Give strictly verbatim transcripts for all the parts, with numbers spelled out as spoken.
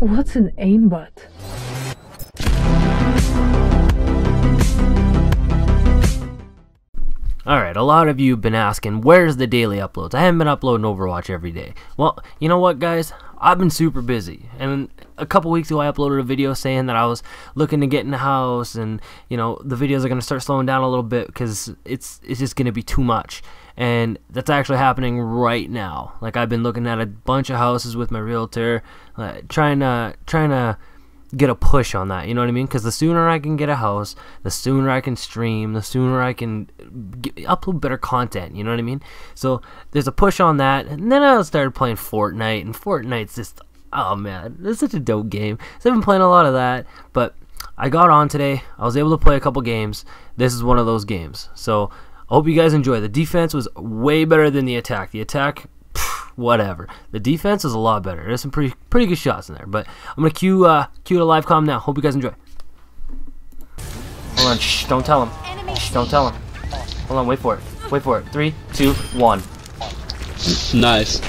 What's an aimbot? Alright, a lot of you have been asking, where's the daily uploads? I haven't been uploading Overwatch every day. Well, you know what guys? I've been super busy. And a couple weeks ago I uploaded a video saying that I was looking to get in the house, and you know, the videos are going to start slowing down a little bit because it's, it's just going to be too much. And that's actually happening right now. Like, I've been looking at a bunch of houses with my realtor, uh, trying to, trying to get a push on that, you know what I mean? Because the sooner I can get a house, the sooner I can stream, the sooner I can get, upload better content, you know what I mean? So there's a push on that, and then I started playing Fortnite, and Fortnite's just, oh man, it's such a dope game. So I've been playing a lot of that, but I got on today, I was able to play a couple games. This is one of those games, so I hope you guys enjoy. The defense was way better than the attack. The attack, whatever. The defense is a lot better. There's some pretty pretty good shots in there, but I'm gonna cue uh, cue to live comm now. Hope you guys enjoy. Hold on, shh, don't tell him. Shh, don't tell him. Hold on, wait for it. Wait for it. Three, two, one. Nice.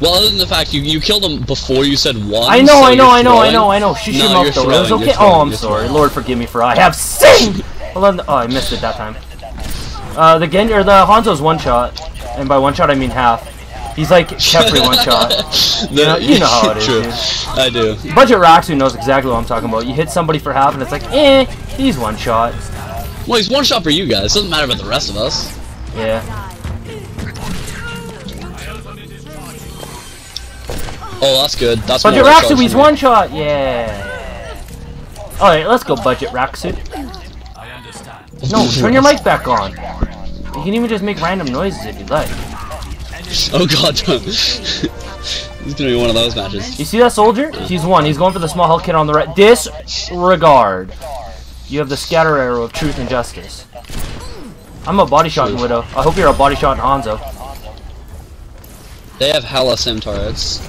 Well, other than the fact you you killed him before you said one. I know, so I, know I know, I know, I know, I know. Shh, no, shh, though. It was okay. Oh, I'm sorry. Throwing. Lord forgive me for I have sinned. Hold on. Oh, I missed it that time. Uh, the Gen or the Hanzo's one shot, and by one shot I mean half. He's like Kephrii one shot. You know, you know how it is, true. Dude. I do. A bunch of Wraxu knows exactly what I'm talking about. You hit somebody for half and it's like, eh, he's one shot. Well, he's one shot for you guys. Doesn't matter about the rest of us. Yeah. Oh, that's good. That's budget Wraxu, he's one shot. Yeah. All right, let's go budget Wraxu. No, turn your mic back on. You can even just make random noises if you like. Oh god, don't. This is gonna be one of those matches. You see that soldier? He's one. He's going for the small hell kid on the right. Disregard. You have the scatter arrow of truth and justice. I'm a body shot in Widow. I hope you're a body shot in Hanzo. They have hella sim turrets.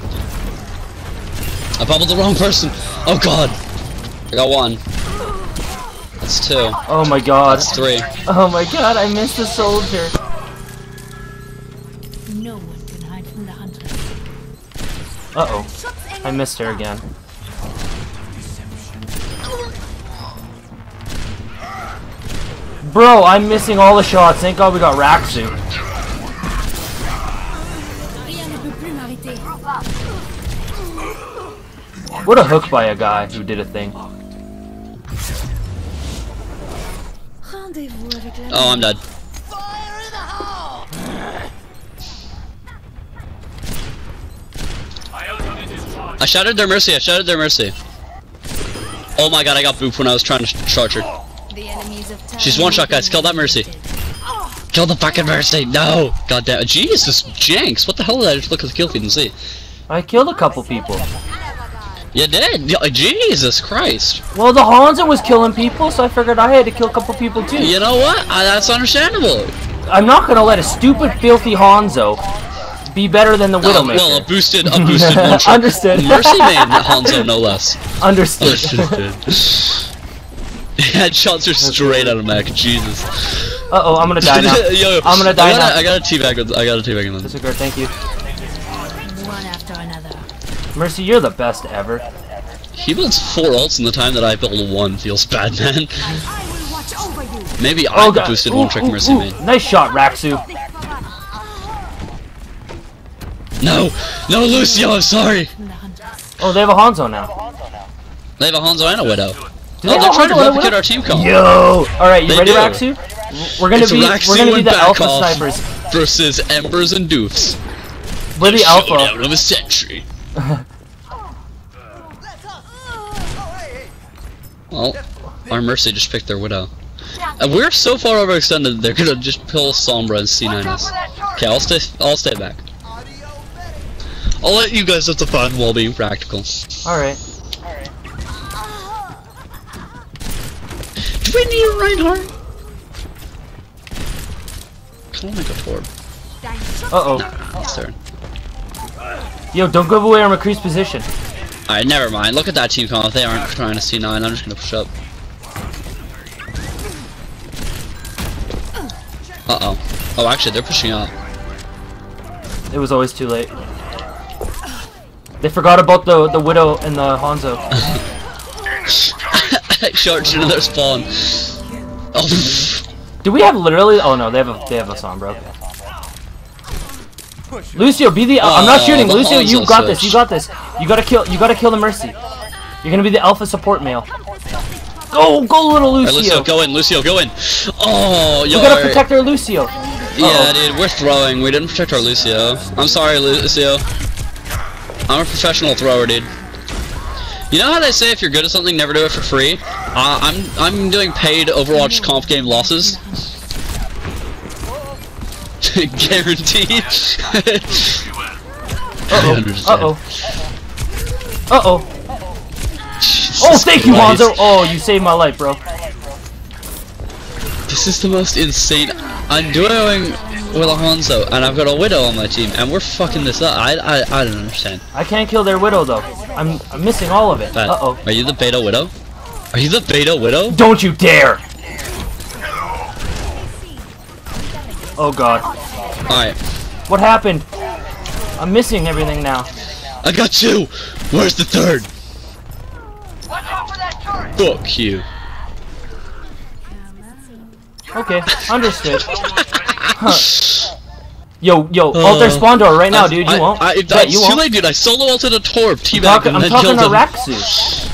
I bubbled the wrong person. Oh god. I got one. That's two. Oh my god. That's three. Oh my god, I missed a soldier. Uh oh, I missed her again. Bro, I'm missing all the shots. Thank God we got Wraxu. What a hook by a guy who did a thing. Oh, I'm dead. I shouted their mercy, I shouted their mercy. Oh my god, I got booped when I was trying to charge her. She's one shot, guys, kill that mercy. Kill the fucking mercy, no! God damn, Jesus, Jenks, what the hell did I just look at the kill feed and see? I killed a couple people. You did? Jesus Christ. Well, the Hanzo was killing people, so I figured I had to kill a couple people too. You know what? I, that's understandable. I'm not gonna let a stupid, filthy Hanzo be better than the Widowmaker. Uh, well, a boosted, a boosted one shot. Understood. Mercy man, Hanzo, no less. Understood. Understood. Headshots are straight out of Mac. Jesus. Uh oh, I'm gonna die now. Yo, I'm gonna die I gotta, now. I got a teabag with. I got a teabag with. Disregard. Thank you. One after another. Mercy, you're the best ever. He builds four ults in the time that I build one. Feels bad, man. I will watch over you. Maybe I oh, boosted ooh, one trick ooh, Mercy ooh. man. Nice shot, Wraxu. No! No, Lucio, I'm sorry! Oh, they have a Hanzo now. They have a Hanzo and a Widow. They oh, they're trying to replicate our team call. Yo! Alright, you they ready, Wraxu? We're gonna it's be, Wraxu we're gonna be the Alpha Snipers. Versus Embers and Doofs. We're the Alpha. Out of a century. Well, our Mercy just picked their Widow. And we're so far overextended, they're gonna just kill Sombra and C nine us. Okay, I'll stay, I'll stay back. I'll let you guys have the fun while being practical. Alright. Alright. Do we need a Reinhardt? Can I make a Torb? Uh oh. Nah, it's turn. Yo, don't give away our McCree's position. Alright, never mind. Look at that team call. If they aren't trying to C nine, I'm just gonna push up. Uh oh. Oh, actually, they're pushing up. It was always too late. They forgot about the the Widow and the Hanzo. Short shoot of their spawn. Oh. Do we have literally? Oh no, they have a they have a Sombra. Okay. Lucio, be the. Uh, I'm not shooting, Lucio. You got this. You got this. You gotta kill. You gotta kill the Mercy. You're gonna be the alpha support male. Go, go, little Lucio. Right, Lucio, go in. Lucio, go in. Oh, you gotta protect our Lucio. Uh-oh. Yeah, dude, we're throwing. We didn't protect our Lucio. I'm sorry, Lucio. I'm a professional thrower, dude. You know how they say if you're good at something, never do it for free? Uh, I'm I'm doing paid Overwatch comp game losses. Guaranteed. Uh-oh. Uh-oh. Uh-oh. Oh, thank you, Hanzo! Oh, you saved my life, bro. This is the most insane. I'm dueling with a Hanzo, and I've got a Widow on my team, and we're fucking this up. I, I, I don't understand. I can't kill their Widow, though. I'm, I'm missing all of it. But, uh oh. Are you the beta Widow? Are you the beta Widow? Don't you dare! Oh god. Alright. What happened? I'm missing everything now. I got two! Where's the third? Fuck you. Okay, understood. Huh. Yo, yo, uh, ult their spawn door right now, I, dude. You I, won't. I, I, yeah, I, you won't. Too late, dude. I solo ulted a Torb. T-back and then killed him. I'm talking to Wraxu.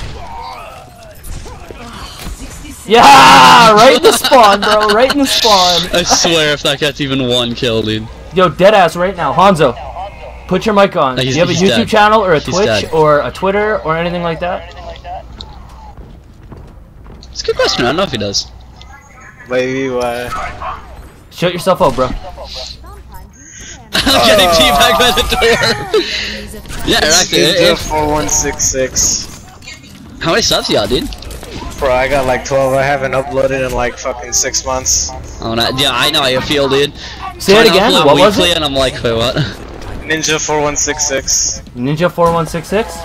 Yeah, right in the spawn, bro. Right in the spawn. I swear, if that gets even one kill, dude. Yo, deadass right now, Hanzo. Put your mic on. Uh, Do you have a YouTube dead. channel or a he's Twitch dead. or a Twitter or anything like that? It's a good question, I don't know if he does. Maybe what? Shut yourself up, bro. I'm getting teabagged by the door! Yeah, actually. four one six six. How many subs y'all, dude? Bro, I got like twelve. I haven't uploaded in like fucking six months. Oh, no. Yeah, I know how you feel, dude. Say it again, what was it? And I'm like, wait, what? Ninja four one six six. Ninja four one six six?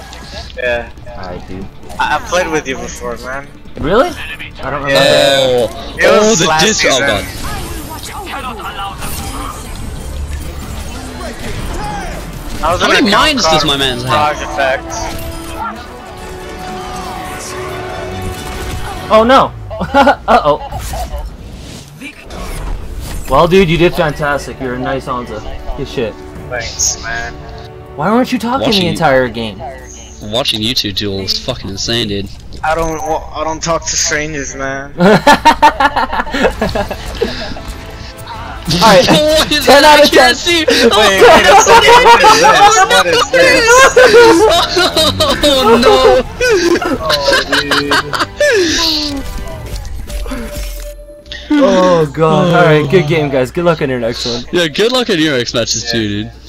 Yeah. Alright, dude. I, I played with you before, man. Really? I don't remember. Yeah. Oh, it oh the disc! Oh god. How many mines does my man's have? Oh no! uh oh. Well, dude, you did fantastic. You're a nice Hanzo. Good shit. Thanks, man. Why weren't you talking watching the entire game? Watching you two duel is fucking insane, dude. I don't. I don't talk to strangers, man. All right, ten out of ten. Wait, wait, what is this? Oh no! Oh, oh god! All right, good game, guys. Good luck on your next one. Yeah, good luck on your next matches yeah. too, dude.